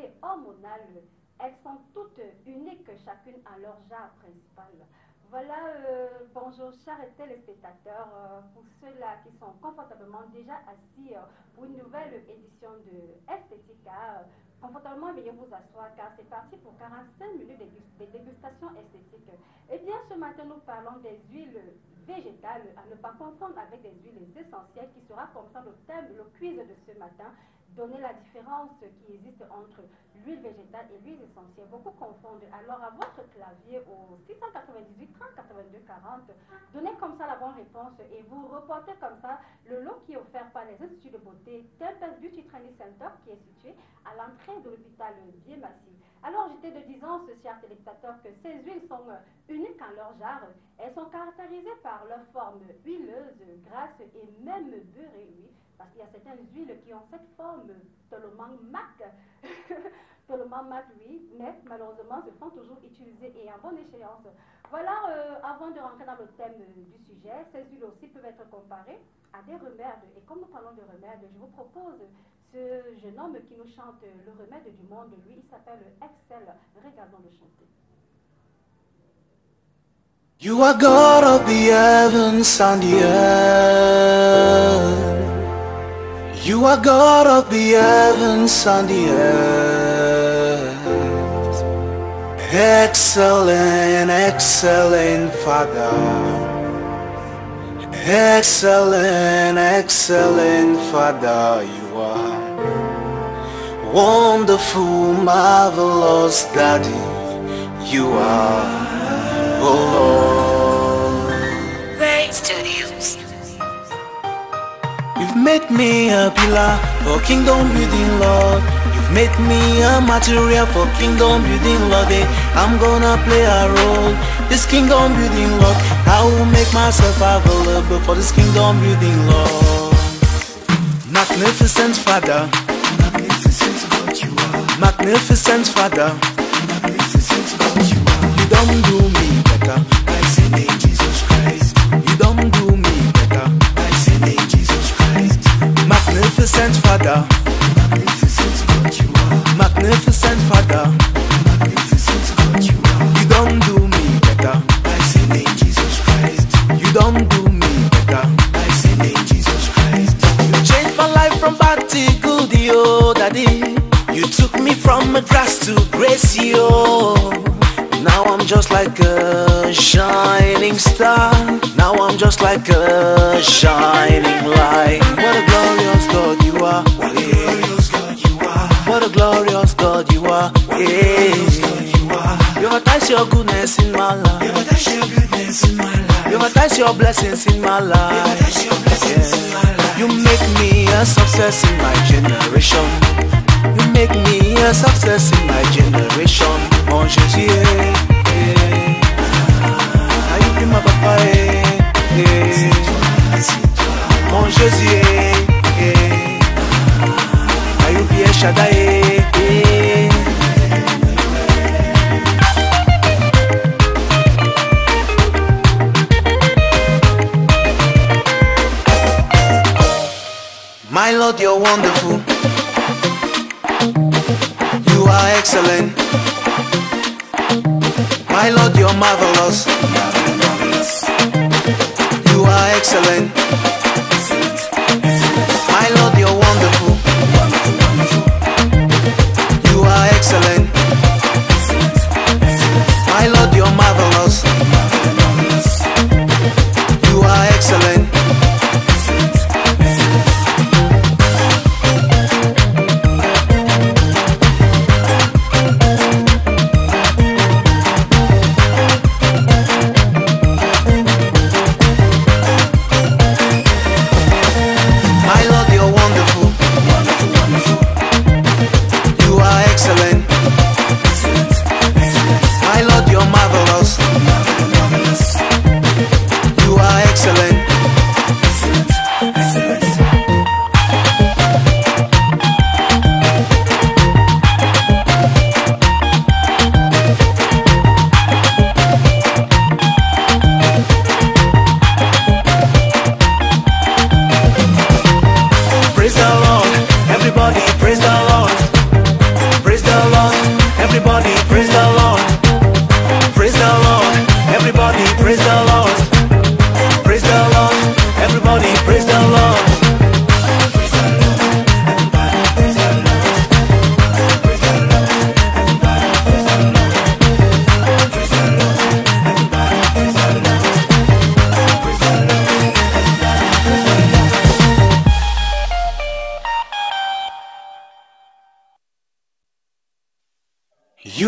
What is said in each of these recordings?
activités hormonales, elles sont toutes uniques, chacune à leur genre principal. Voilà, bonjour chers téléspectateurs, pour ceux-là qui sont confortablement déjà assis pour une nouvelle édition de Esthética, confortablement veuillez vous asseoir car c'est parti pour 45 minutes de dégustation esthétique. Eh bien, ce matin nous parlons des huiles végétales, à ne pas confondre avec des huiles essentielles qui sera comme ça le thème, le quiz de ce matin. Donner la différence qui existe entre l'huile végétale et l'huile essentielle. Beaucoup confondent. Alors, à votre clavier au 698 30 82 40, donnez comme ça la bonne réponse et vous reportez comme ça le lot qui est offert par les instituts de beauté Tempest Beauty Training Center qui est situé à l'entrée de l'hôpital Biémassi. Alors, j'étais de 10 ans, chers téléspectateurs, que ces huiles sont uniques en leur genre. Elles sont caractérisées par leur forme huileuse, grasse et même beurrée, oui. Parce qu'il y a certaines huiles qui ont cette forme tellement mat, tellement mat, oui, mais malheureusement se font toujours utiliser et en bonne échéance. Voilà, avant de rentrer dans le thème du sujet, ces huiles aussi peuvent être comparées à des remèdes. Et comme nous parlons de remèdes, je vous propose ce jeune homme qui nous chante le remède du monde. Lui, il s'appelle Excel. Regardons-le chanter. You are God of the heavens and the earth. You are God of the heavens and the earth. Excellent, excellent Father. Excellent, excellent Father you are. Wonderful, marvelous Daddy you are, oh Lord. Thanks to you. You've made me a pillar for kingdom building, Lord. You've made me a material for kingdom building, Lord. I'm gonna play a role, this kingdom building, Lord. I will make myself available for this kingdom building, Lord. Magnificent Father, magnificent God you are. Magnificent Father, magnificent God you are. You don't do me better, I say name Jesus Christ. You don't do me better, I say name Jesus Christ. Magnificent Father, magnificent God you are. Magnificent Father, magnificent God you are. You don't do me better, I say name Jesus Christ. You don't do me better, I say name Jesus Christ. You changed my life from bad to good, oh Daddy. You took me from grass to grace, oh. Now I'm just like a shining star. Now I'm just like a shining light. What a glorious God you are. What a glorious God you are. What a glorious God you are. What a glorious God you are. You baptize your goodness in my life. You baptize your goodness in my life. You baptize your blessings in my life. You baptize your blessings in my life. You make me a success in my generation. You make me a success in my generation. Mon Jésus, aïe plus ma papa, mon Jésus, aïe plus El Shaddai. My Lord, you're wonderful. You are excellent. My Lord, you're marvelous. You are excellent. My Lord, you're wonderful. You are excellent. My Lord, you're marvelous. You are excellent.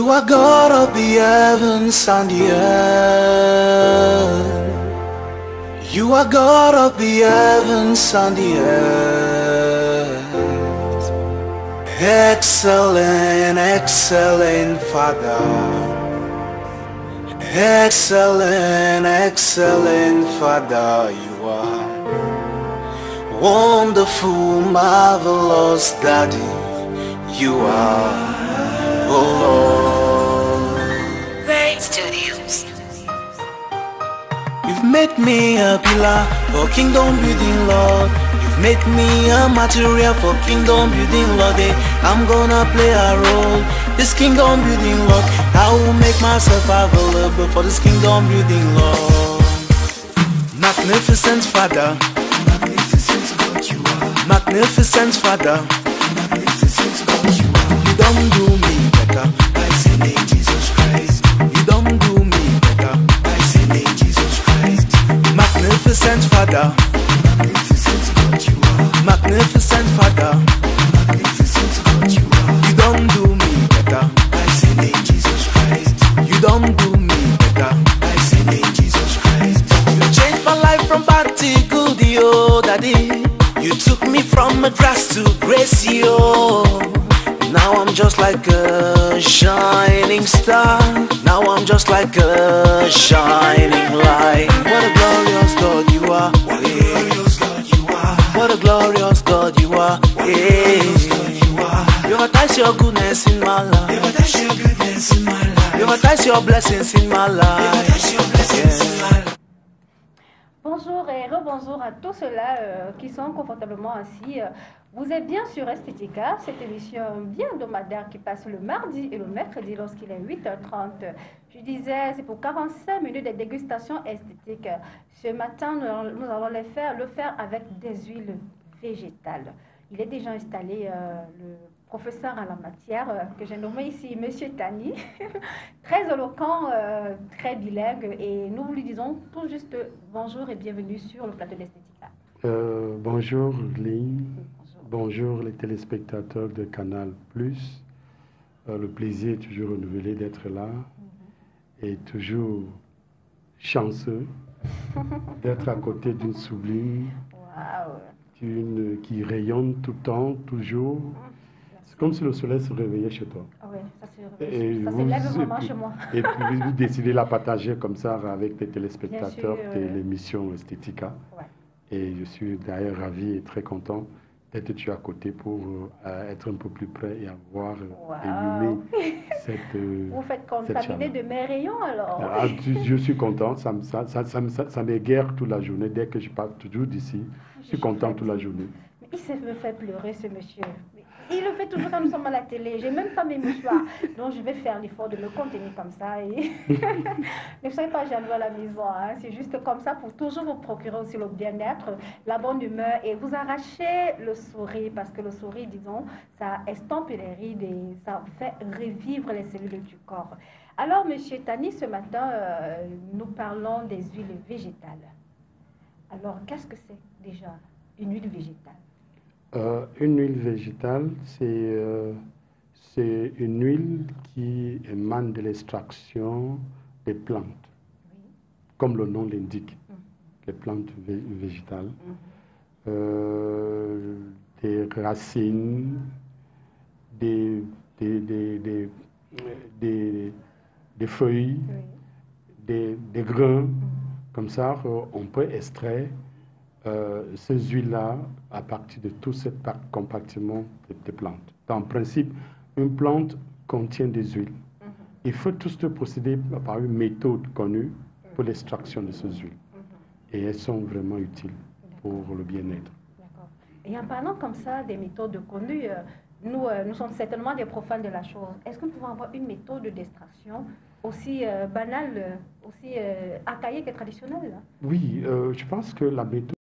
You are God of the heavens and the earth. You are God of the heavens and the earth. Excellent, excellent Father. Excellent, excellent Father you are. Wonderful, marvelous Daddy you are. Oh, Lord Studios. You've made me a pillar for kingdom building, Lord. You've made me a material for kingdom building, Lord. I'm gonna play a role, this kingdom building, Lord. I will make myself available for this kingdom building, Lord. Magnificent Father, magnificent God you are. Magnificent Father, magnificent God you are. You don't do me better by sending Jesus Christ. You don't do me better by sending Jesus Christ. Magnificent Father, magnificent God you are. Magnificent Father, magnificent God you are. You don't do me better by sending Jesus Christ. You don't do me better by sending Jesus Christ. You changed my life from bad to good, oh Daddy. You took me from a grass to grace, oh. Now I'm just like a shining star. Now I'm just like a shining light. What a glorious God you are. What a glorious God you are. What a glorious God you are. You baptize your goodness in my life. You baptize your goodness in my life. You baptize your blessings in my life. Bonjour et rebonjour à tous ceux-là qui sont confortablement assis. Vous êtes bien sur Esthética, cette émission bien hebdomadaire qui passe le mardi et le mercredi lorsqu'il est 8h30. Je disais, c'est pour 45 minutes de dégustation esthétique. Ce matin, nous allons le faire avec des huiles végétales. Il est déjà installé le professeur à la matière que j'ai nommé ici Monsieur Tani, très éloquent, très bilingue, et nous vous lui disons tout juste bonjour et bienvenue sur le plateau d'Esthética. Bonjour Lynn. Bonjour les téléspectateurs de Canal+. Le plaisir est toujours renouvelé d'être là et toujours chanceux d'être à côté d'une sublime, wow, une qui rayonne tout le temps, toujours. C'est comme si le soleil se réveillait chez toi. Ah oui, ça se réveille. Ça se lève vraiment chez moi. Et puis vous décidez de la partager comme ça avec les téléspectateurs de l'émission Esthética. Ouais. Et je suis d'ailleurs ravi et très content d'être tu à côté pour être un peu plus près et avoir éliminé cette vous faites contaminer de mes rayons alors. Ah, je suis content, ça m'égare toute la journée. Dès que je pars toujours d'ici, je suis content toute la journée. Mais il me fait pleurer ce monsieur. Il le fait toujours quand nous sommes à la télé. J'ai même pas mes mouchoirs. Donc, je vais faire l'effort de me contenir comme ça. Et ne soyez pas jaloux à la maison. Hein. C'est juste comme ça pour toujours vous procurer aussi le bien-être, la bonne humeur et vous arracher le sourire. Parce que le sourire, disons, ça estompe les rides et ça fait revivre les cellules du corps. Alors, Monsieur Tani, ce matin, nous parlons des huiles végétales. Alors, qu'est-ce que c'est déjà une huile végétale? Une huile végétale, c'est une huile qui émane de l'extraction des plantes, comme le nom l'indique, les plantes végétales, des racines, des feuilles, des grains. Comme ça, on peut extraire ces huiles-là à partir de tout ce compartiment des plantes. En principe, une plante contient des huiles. Il faut tous procéder par une méthode connue pour l'extraction de ces huiles. Et elles sont vraiment utiles pour le bien-être. Et en parlant comme ça des méthodes connues, nous sommes certainement des profanes de la chose. Est-ce que nous pouvons avoir une méthode d'extraction aussi banale, aussi archaïque et traditionnelle? Oui, je pense que la méthode